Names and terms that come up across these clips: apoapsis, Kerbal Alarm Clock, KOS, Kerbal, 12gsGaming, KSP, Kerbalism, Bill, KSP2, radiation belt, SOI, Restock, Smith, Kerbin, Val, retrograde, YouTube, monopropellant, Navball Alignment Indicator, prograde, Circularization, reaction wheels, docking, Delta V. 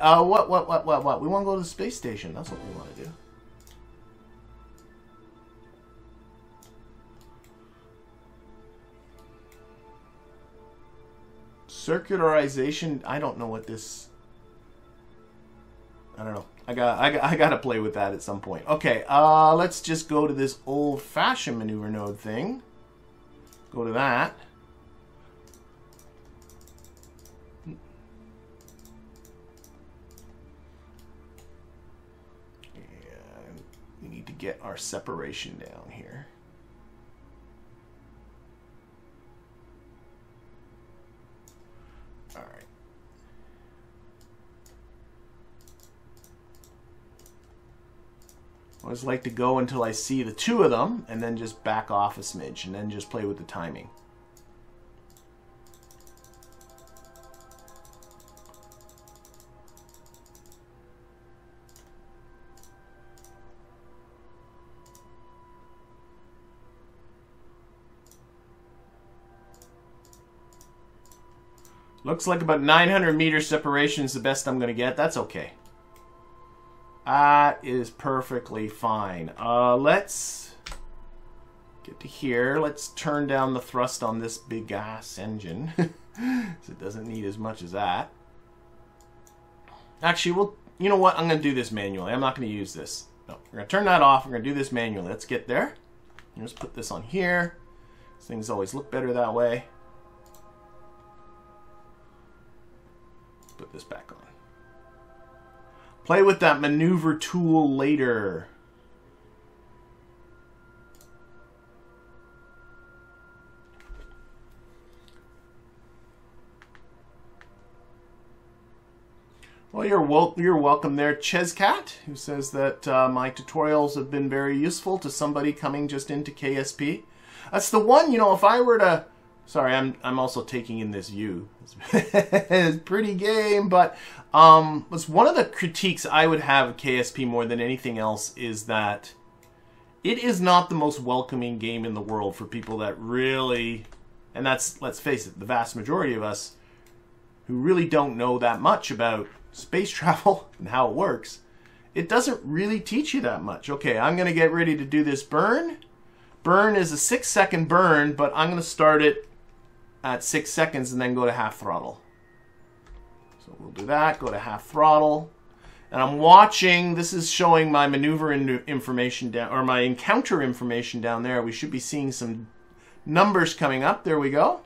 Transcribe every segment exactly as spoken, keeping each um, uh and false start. Uh, what, what, what, what, what? We want to go to the space station. That's what we want to do. Circularization. I don't know what this... I don't know. I got, I got, I got to play with that at some point. Okay, uh, let's just go to this old-fashioned maneuver node thing. Go to that. Get our separation down here. All right. I always like to go until I see the two of them and then just back off a smidge and then just play with the timing. Looks like about nine hundred meter separation is the best I'm going to get. That's okay. That is perfectly fine. Uh, let's get to here. Let's turn down the thrust on this big gas engine. So it doesn't need as much as that. Actually, we'll, you know what? I'm going to do this manually. I'm not going to use this. No, we're going to turn that off. We're going to do this manually. Let's get there. Let's put this on here. Things always look better that way. Put this back on. Play with that maneuver tool later. Well, you're wel you're welcome there, Chescat, who says that uh, my tutorials have been very useful to somebody coming just into K S P. That's the one, you know, if I were to... Sorry, I'm, I'm also taking in this view. It's pretty game, but um, it's one of the critiques I would have of K S P more than anything else is that it is not the most welcoming game in the world for people that really, and that's, let's face it, the vast majority of us who really don't know that much about space travel and how it works. It doesn't really teach you that much. Okay, I'm going to get ready to do this burn. Burn is a six second burn, but I'm going to start it at six seconds and then go to half throttle. So we'll do that, go to half throttle. And I'm watching, this is showing my maneuver information down, or my encounter information down there. We should be seeing some numbers coming up. There we go.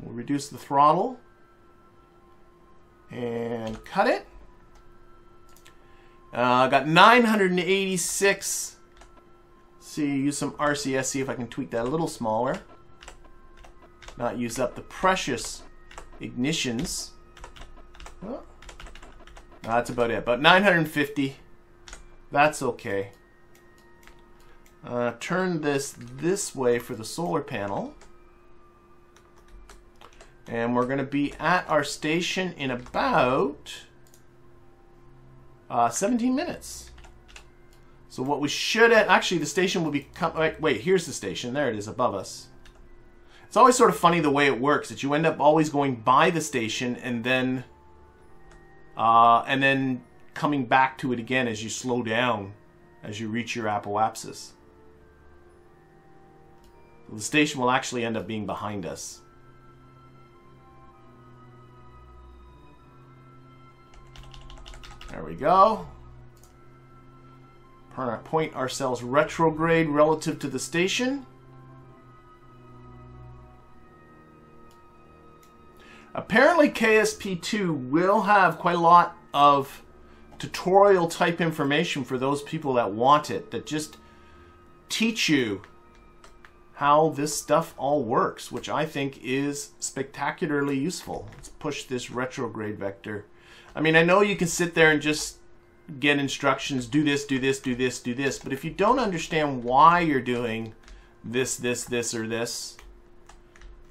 We'll reduce the throttle and cut it. I uh, got nine hundred eighty-six. See, use some R C S, see if I can tweak that a little smaller. Not use up the precious ignitions. Oh, that's about it. About nine hundred fifty. That's okay. Uh, turn this this way for the solar panel. And we're going to be at our station in about uh, seventeen minutes. So what we should at... Actually, the station will be... Wait, wait, here's the station. There it is above us. It's always sort of funny the way it works, that you end up always going by the station and then uh, and then coming back to it again as you slow down as you reach your apoapsis. The station will actually end up being behind us. There we go. Point ourselves retrograde relative to the station. Apparently K S P two will have quite a lot of tutorial type information for those people that want it, that just teach you how this stuff all works, which I think is spectacularly useful. Let's push this retrograde vector. I mean, I know you can sit there and just get instructions, do this, do this, do this, do this. But if you don't understand why you're doing this, this, this, or this,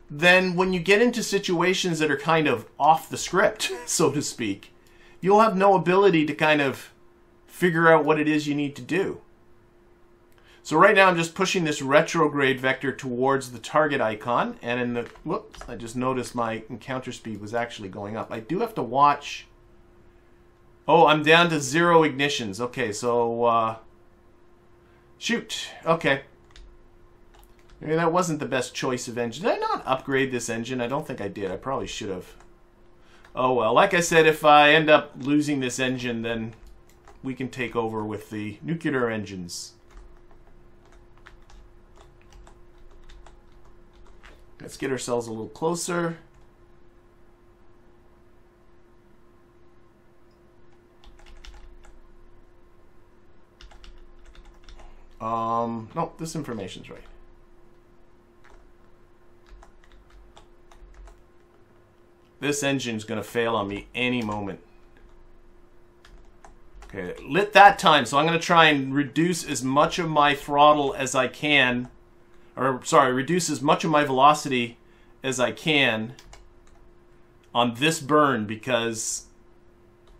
then when you get into situations that are kind of off the script, so to speak, you'll have no ability to kind of figure out what it is you need to do. So right now I'm just pushing this retrograde vector towards the target icon. And in the, whoops, I just noticed my encounter speed was actually going up. I do have to watch Oh, I'm down to zero ignitions. Okay, so, uh... shoot. Okay. Maybe that wasn't the best choice of engine. Did I not upgrade this engine? I don't think I did. I probably should have. Oh, well. Like I said, if I end up losing this engine, then we can take over with the nuclear engines. Let's get ourselves a little closer. Um, no, this information's right. This engine's gonna fail on me any moment. Okay, it lit that time, so I'm gonna try and reduce as much of my throttle as I can, or sorry, reduce as much of my velocity as I can on this burn, because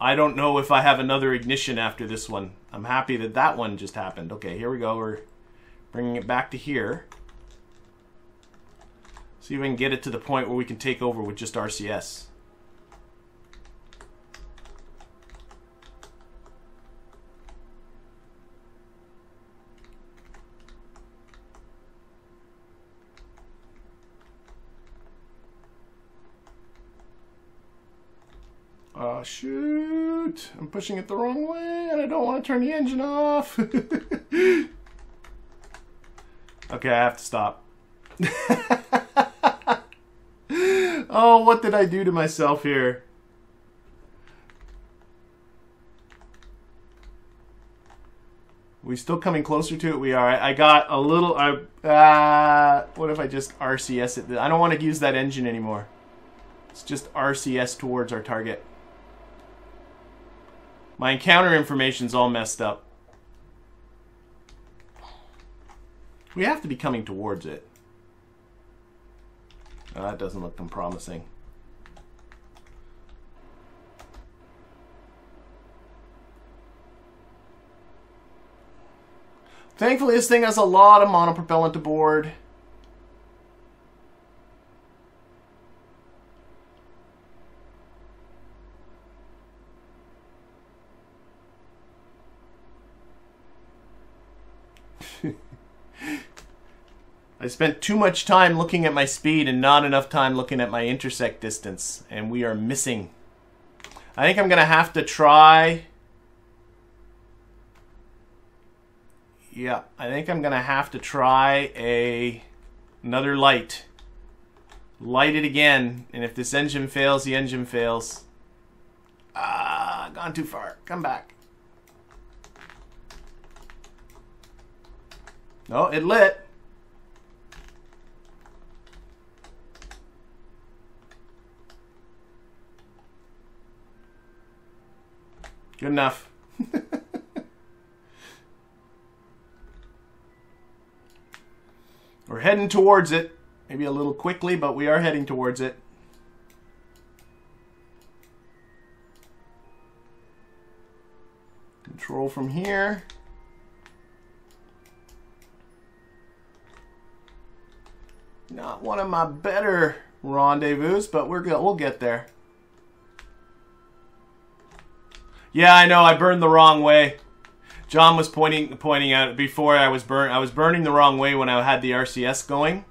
I don't know if I have another ignition after this one. I'm happy that that one just happened. Okay, here we go. We're bringing it back to here. See if we can get it to the point where we can take over with just R C S. Oh, shoot. I'm pushing it the wrong way, and I don't want to turn the engine off. Okay, I have to stop. Oh, what did I do to myself here? We still coming closer to it? We are. I got a little... I, uh, what if I just R C S it? I don't want to use that engine anymore. It's just R C S towards our target. My encounter information's all messed up. We have to be coming towards it. Oh, that doesn't look too promising. Thankfully, this thing has a lot of monopropellant aboard. I spent too much time looking at my speed and not enough time looking at my intersect distance, and we are missing. I think I'm going to have to try... Yeah, I think I'm going to have to try a another light. Light it again, and if this engine fails, the engine fails. Ah, gone too far. Come back. No, it lit. Good enough. We're heading towards it. Maybe a little quickly, but we are heading towards it. Control from here. Not one of my better rendezvous, but we're good. We'll get there. Yeah, I know. I burned the wrong way. John was pointing pointing out before I was burn. I was burning the wrong way when I had the R C S going.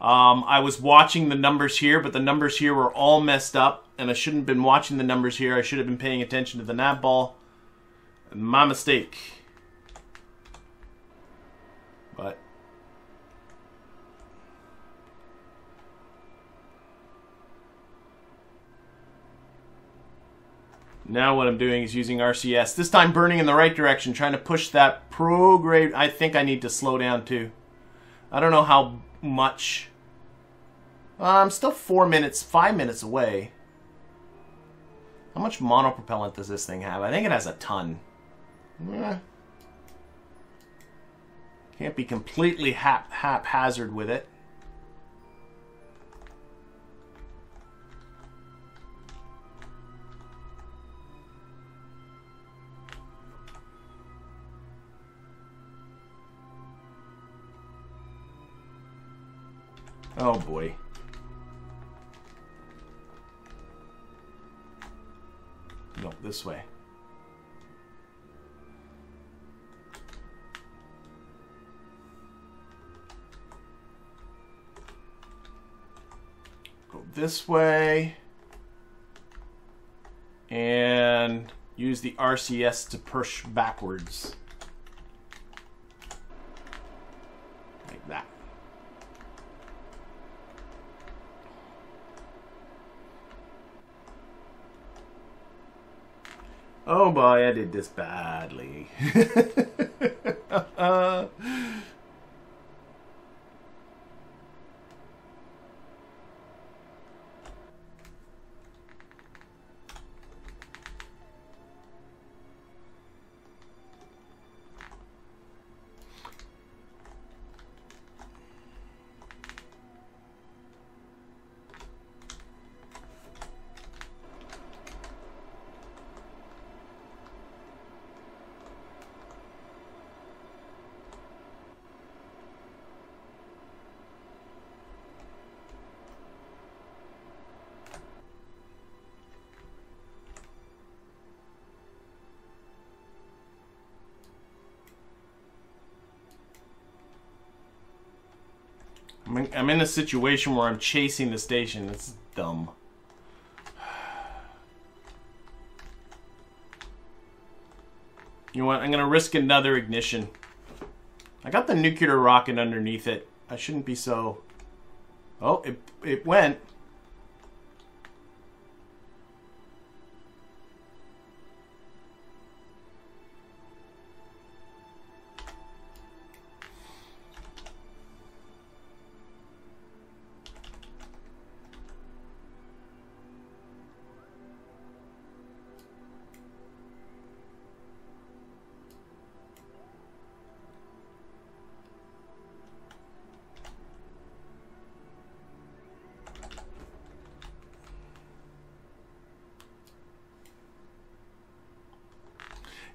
Um, I was watching the numbers here, but the numbers here were all messed up, and I shouldn't have been watching the numbers here. I should have been paying attention to the nav ball. My mistake. But now what I'm doing is using R C S. This time burning in the right direction, trying to push that prograde. I think I need to slow down too. I don't know how much. I'm still four minutes, five minutes away. How much monopropellant does this thing have? I think it has a ton. Yeah. Can't be completely hap haphazard with it. Oh boy. No, this way. this way and use the R C S to push backwards. Like that. Oh boy, I did this badly. uh, I'm in a situation where I'm chasing the station. It's dumb. You know what? I'm going to risk another ignition. I got the nuclear rocket underneath it. I shouldn't be so... Oh, it, it went.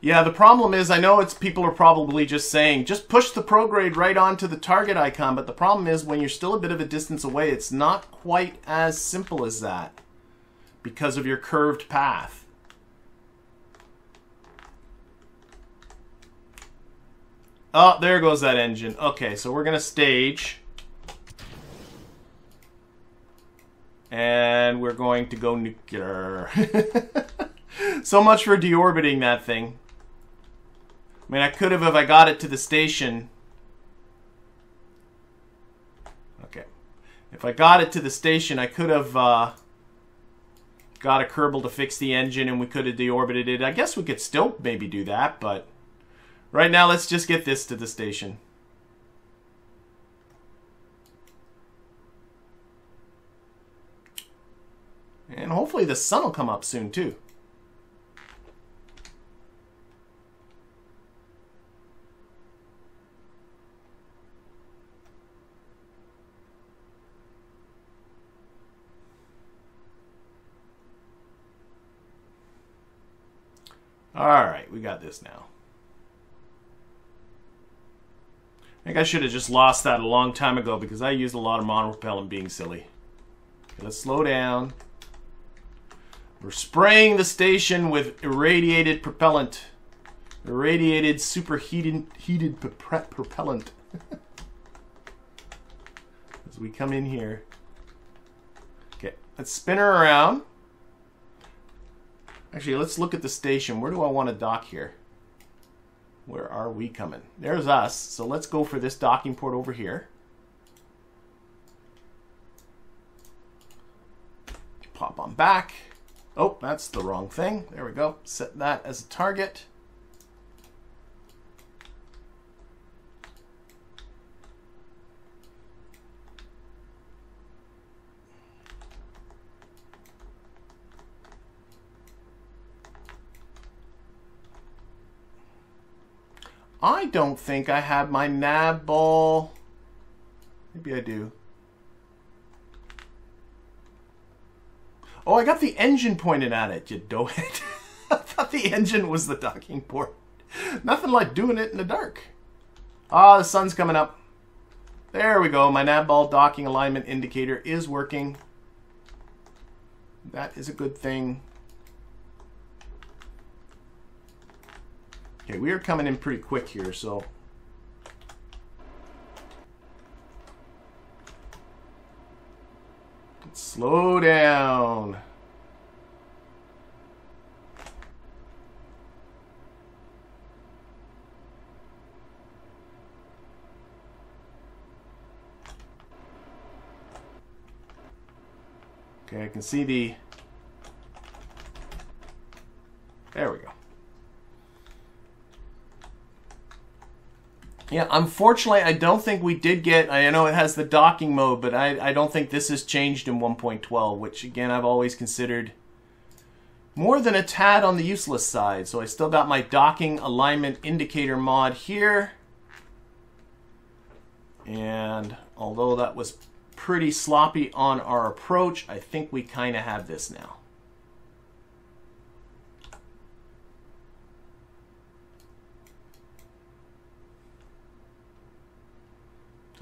Yeah, the problem is, I know it's people are probably just saying, just push the prograde right onto the target icon, but the problem is when you're still a bit of a distance away, it's not quite as simple as that because of your curved path. Oh, there goes that engine. Okay, so we're going to stage. And we're going to go nuclear. So much for deorbiting that thing. I mean, I could have if I got it to the station. Okay. If I got it to the station, I could have uh, got a Kerbal to fix the engine and we could have deorbited it. I guess we could still maybe do that, but right now let's just get this to the station. And hopefully the sun will come up soon, too. Alright, we got this now. I think I should have just lost that a long time ago because I used a lot of monopropellant being silly. Okay, let's slow down. We're spraying the station with irradiated propellant. Irradiated superheated heated propellant. As we come in here. Okay, let's spin her around. Actually, let's look at the station. Where do I want to dock here? Where are we coming? There's us. So let's go for this docking port over here. Pop on back. Oh, that's the wrong thing. There we go. Set that as a target. I don't think I have my Navball. Maybe I do. Oh, I got the engine pointed at it, you dohead. I thought the engine was the docking port. Nothing like doing it in the dark. Ah, the sun's coming up. There we go. My Navball docking alignment indicator is working. That is a good thing. Okay, we are coming in pretty quick here, so... Let's Slow down. Okay, I can see the... There we go. Yeah, unfortunately, I don't think we did get... I know it has the docking mode, but I, I don't think this has changed in one point twelve, which, again, I've always considered more than a tad on the useless side. So I still got my docking alignment indicator mod here. And although that was pretty sloppy on our approach, I think we kind of have this now.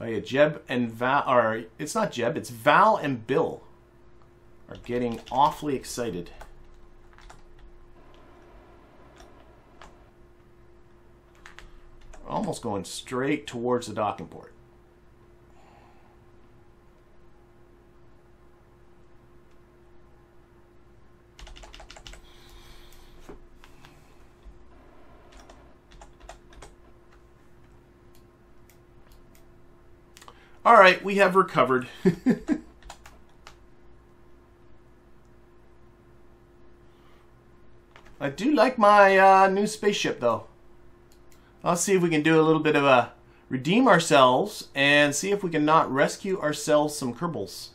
Oh yeah, Jeb and Val, or it's not Jeb, it's Val and Bill are getting awfully excited. We're almost going straight towards the docking port. All right, we have recovered. I do like my uh, new spaceship, though. I'll see if we can do a little bit of a redeem ourselves and see if we can not rescue ourselves some Kerbals.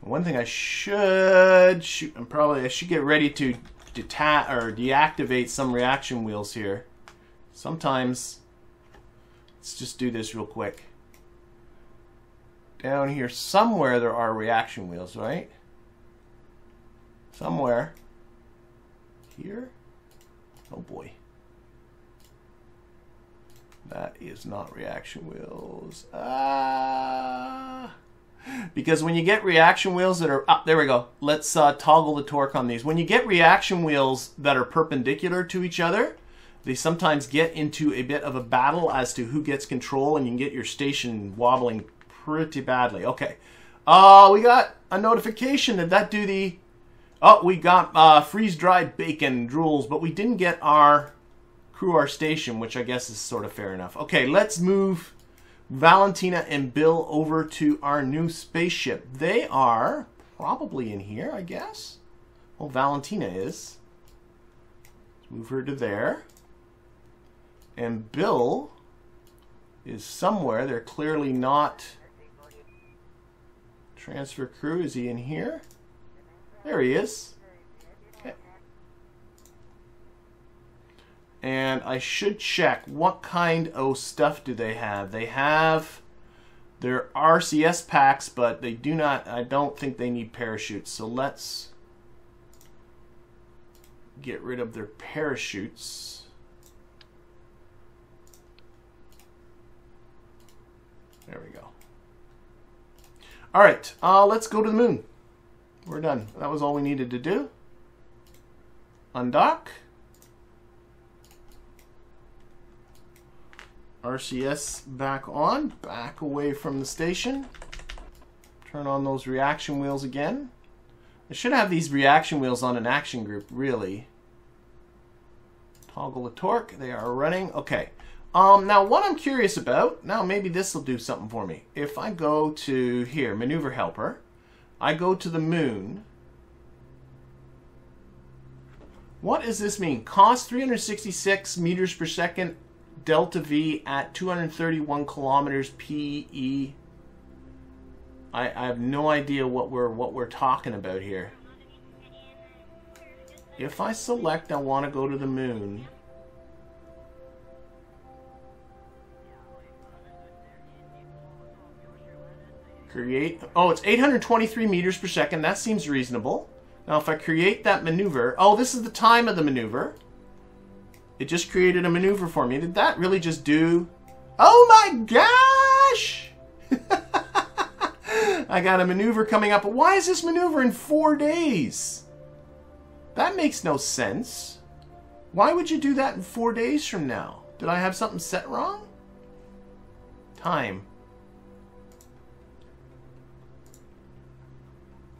One thing I should shoot, I'm probably I should get ready to detach or deactivate some reaction wheels here. Sometimes, let's just do this real quick. Down here somewhere there are reaction wheels, right? Somewhere. Here? Oh boy. That is not reaction wheels. Ah. Because when you get reaction wheels that are... Ah, there we go. Let's uh, toggle the torque on these. When you get reaction wheels that are perpendicular to each other, they sometimes get into a bit of a battle as to who gets control, and you can get your station wobbling pretty badly. Okay. Uh, we got a notification. Did that do the... Oh, we got uh, freeze-dried bacon drools, but we didn't get our crew our station, which I guess is sort of fair enough. Okay, let's move... Valentina and Bill over to our new spaceship. They are probably in here, I guess. Well, Valentina is. Let's move her to there. And Bill is somewhere. They're clearly not... Transfer crew, is he in here? There he is. Okay. And I should check what kind of stuff do they have. They have their R C S packs, but they do not, I don't think they need parachutes. So let's get rid of their parachutes. There we go. All right, uh, let's go to the moon. We're done. That was all we needed to do. Undock. R C S back on, back away from the station. Turn on those reaction wheels again. I should have these reaction wheels on an action group, really. Toggle the torque, they are running. Okay, um, now what I'm curious about, now maybe this will do something for me. If I go to here, maneuver helper, I go to the moon. What does this mean? Cost three hundred sixty-six meters per second, Delta V at two hundred thirty-one kilometers P E. I, I have no idea what we're what we're talking about here. If I select I want to go to the moon. Create, oh, it's eight hundred twenty-three meters per second. That seems reasonable. Now if I create that maneuver, oh, this is the time of the maneuver. It just created a maneuver for me. Did that really just do Oh my gosh! I got a maneuver coming up. Why is this maneuver in four days? That makes no sense. Why would you do that in four days from now? Did I have something set wrong? Time.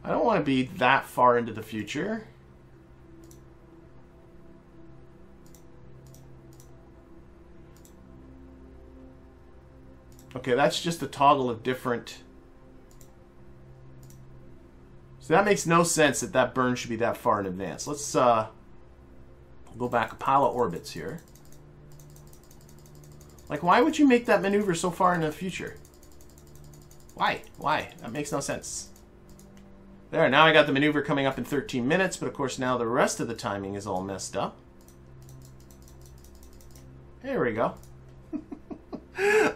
I don't want to be that far into the future. Okay, that's just a toggle of different... So that makes no sense that that burn should be that far in advance. Let's uh, go back a pile of orbits here. Like, why would you make that maneuver so far in the future? Why? Why? That makes no sense. There, now I got the maneuver coming up in thirteen minutes, but of course now the rest of the timing is all messed up. There we go.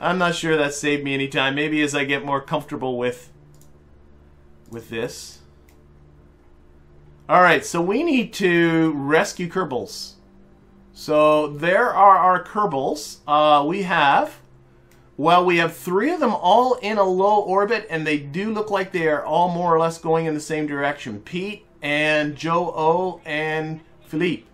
I'm not sure that saved me any time. Maybe as I get more comfortable with, with this. Alright, so we need to rescue Kerbals. So there are our Kerbals. Uh, we have, well, we have three of them all in a low orbit, and they do look like they are all more or less going in the same direction. Pete and Joe O and Philippe.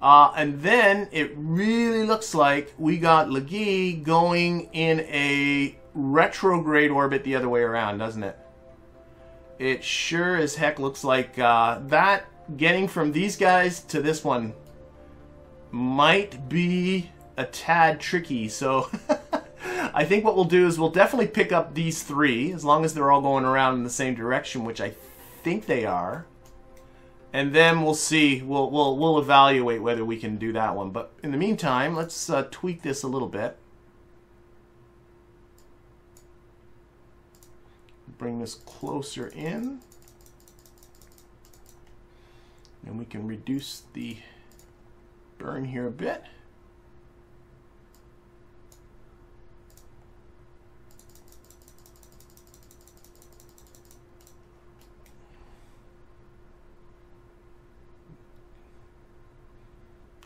Uh, and then it really looks like we got Legee going in a retrograde orbit the other way around, doesn't it? It sure as heck looks like uh, that getting from these guys to this one might be a tad tricky. So I think what we'll do is we'll definitely pick up these three as long as they're all going around in the same direction, which I think they are. And then we'll see. We'll we'll we'll evaluate whether we can do that one. But in the meantime, let's uh, tweak this a little bit. Bring this closer in, and we can reduce the burn here a bit.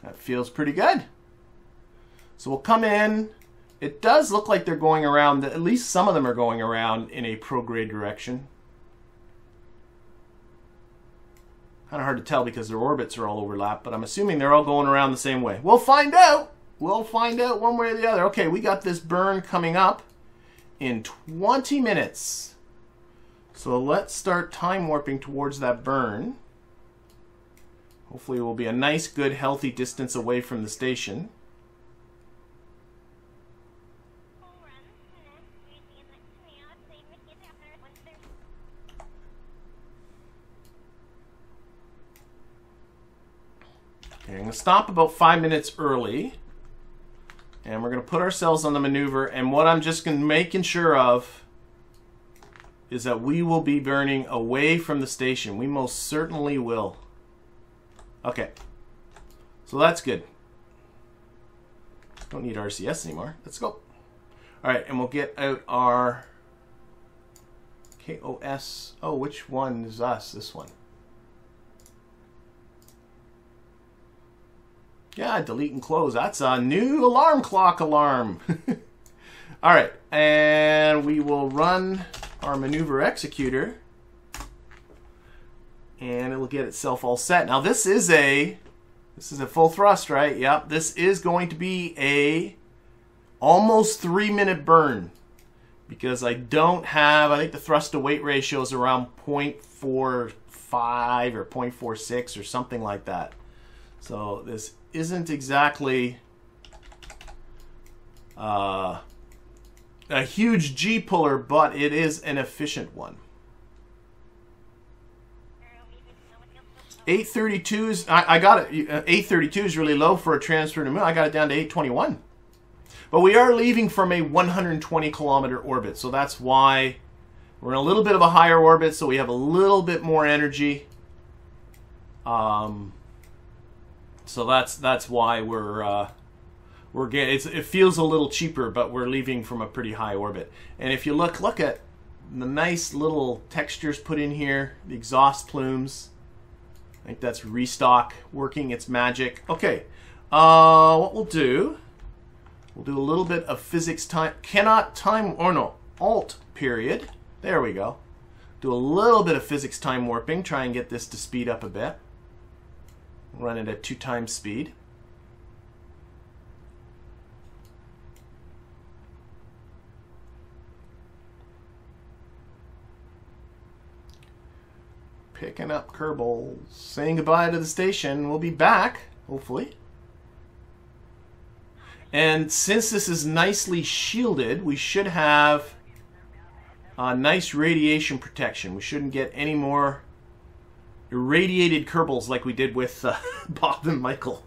That feels pretty good. So we'll come in. It does look like they're going around, at least some of them are going around in a prograde direction. Kind of hard to tell because their orbits are all overlapped, but I'm assuming they're all going around the same way. We'll find out! We'll find out one way or the other. Okay, we got this burn coming up in twenty minutes. So let's start time warping towards that burn. Hopefully it will be a nice, good, healthy distance away from the station. I'm going to stop about five minutes early, and we're going to put ourselves on the maneuver, and what I'm just going to making sure of is that we will be burning away from the station. We most certainly will. Okay, so that's good. Don't need R C S anymore. Let's go. Alright, and we'll get out our K O S. Oh, which one is us? This one. Yeah, delete and close. That's a new alarm clock alarm. All right, and we will run our maneuver executor, and it will get itself all set. Now this is a this is a full thrust, right? Yep. This is going to be a almost three minute burn because I don't have. I think the thrust to weight ratio is around zero point four five or zero point four six or something like that. So this isn't exactly uh, a huge G-puller, but it is an efficient one. eight thirty-two is, I, I got it, eight thirty-two is really low for a transfer to the moon. I got it down to eight twenty-one. But we are leaving from a one hundred twenty kilometer orbit, so that's why we're in a little bit of a higher orbit, so we have a little bit more energy. Um... So that's that's why we're uh, we're getting it's, it feels a little cheaper, but we're leaving from a pretty high orbit. And if you look look at the nice little textures put in here, the exhaust plumes. I think that's Restock working its magic. Okay, uh, what we'll do We'll do a little bit of physics time. Cannot time, or no, alt period. There we go. Do a little bit of physics time warping. Try and get this to speed up a bit. Run it at two times speed. Picking up Kerbal, saying goodbye to the station. We'll be back, hopefully. And since this is nicely shielded, we should have a nice radiation protection. We shouldn't get any more irradiated Kerbals like we did with uh, Bob and Michael.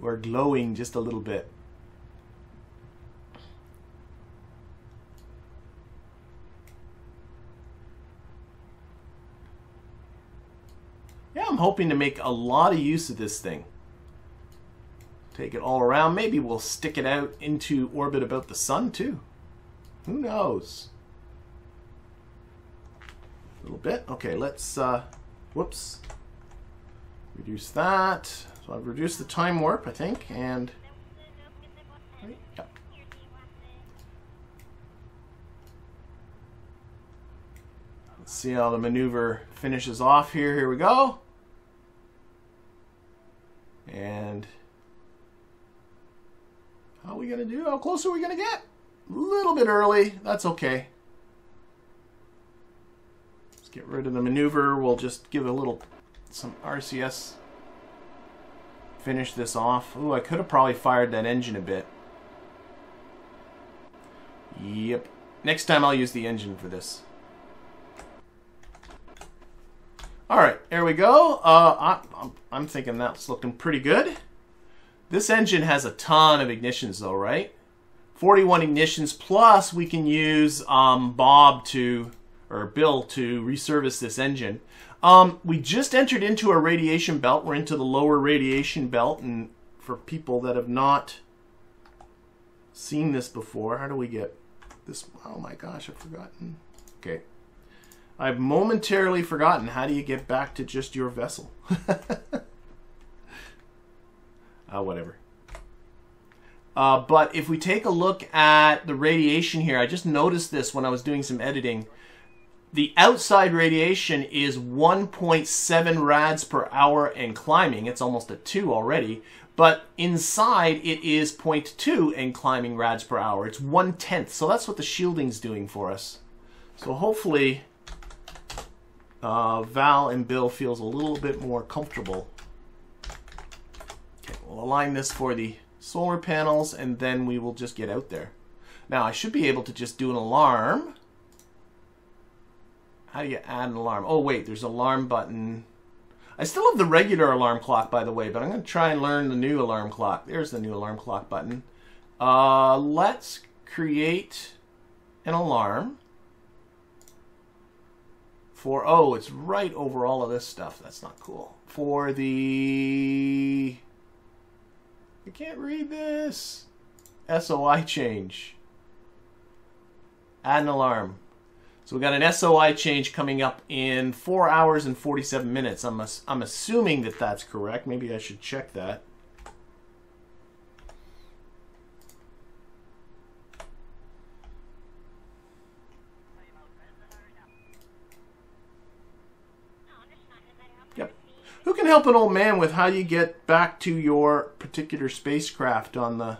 We're glowing just a little bit. Yeah, I'm hoping to make a lot of use of this thing. Take it all around. Maybe we'll stick it out into orbit about the sun too. Who knows? A little bit. Okay, let's, uh, whoops. Reduce that. So I've reduced the time warp, I think, and... yeah. Let's see how the maneuver finishes off here. Here we go. And... how are we going to do? How close are we going to get? A little bit early. That's okay. Let's get rid of the maneuver. We'll just give it a little, some R C S. Finish this off. Ooh, I could have probably fired that engine a bit. Yep. Next time I'll use the engine for this. Alright, there we go. Uh, I'm, I'm thinking that's looking pretty good. This engine has a ton of ignitions though, right? forty-one ignitions, plus we can use um, Bob to, or Bill to reservice this engine. Um, we just entered into a radiation belt. We're into the lower radiation belt, and for people that have not seen this before, how do we get this? Oh my gosh, I've forgotten. Okay. I've momentarily forgotten. How do you get back to just your vessel? Uh, whatever. Uh, but if we take a look at the radiation here, I just noticed this when I was doing some editing. The outside radiation is one point seven rads per hour and climbing. It's almost a two already. But inside, it is zero point two and climbing rads per hour. It's one tenth. So that's what the shielding's doing for us. So hopefully, uh, Val and Bill feels a little bit more comfortable. We'll align this for the solar panels, and then we will just get out there. Now, I should be able to just do an alarm. How do you add an alarm? Oh, wait, there's an alarm button. I still have the regular alarm clock, by the way, but I'm going to try and learn the new alarm clock. There's the new alarm clock button. Uh, let's create an alarm for, oh, it's right over all of this stuff. That's not cool. For the... I can't read this. S O I change. Add an alarm. So we got an S O I change coming up in four hours and forty-seven minutes. I'm ass I'm assuming that that's correct. Maybe I should check that. Who can help an old man with how you get back to your particular spacecraft on the...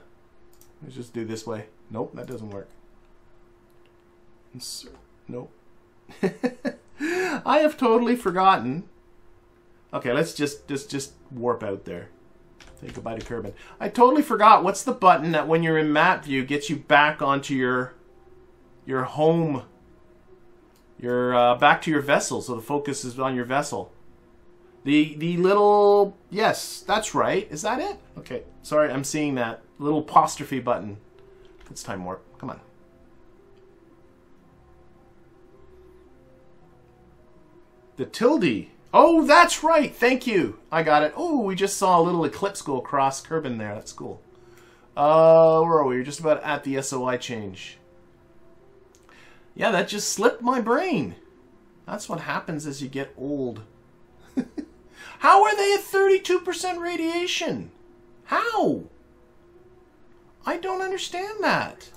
Let's just do this way. Nope, that doesn't work. Insert. Nope. I have totally forgotten. Okay, let's just, just, just warp out there. Say goodbye to Kerbin. I totally forgot. What's the button that when you're in map view gets you back onto your, your home, your, uh, back to your vessel, so the focus is on your vessel. The, the little, yes, that's right. Is that it? Okay, sorry, I'm seeing that. Little apostrophe button. It's time warp, come on. The tilde. Oh, that's right, thank you. I got it. Oh, we just saw a little eclipse go across Kerbin there, that's cool. Uh, where are we? We're just about at the S O I change. Yeah, that just slipped my brain. That's what happens as you get old. How are they at thirty-two percent radiation? How? I don't understand that.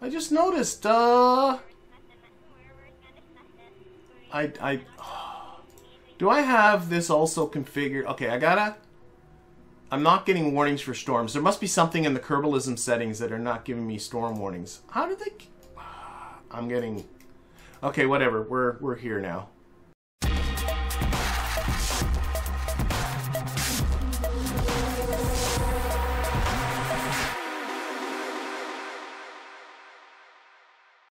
I just noticed, uh... I, I... Oh. Do I have this also configured? Okay, I gotta... I'm not getting warnings for storms. There must be something in the Kerbalism settings that are not giving me storm warnings. How did they... I'm getting... Okay, whatever. We're, we're here now.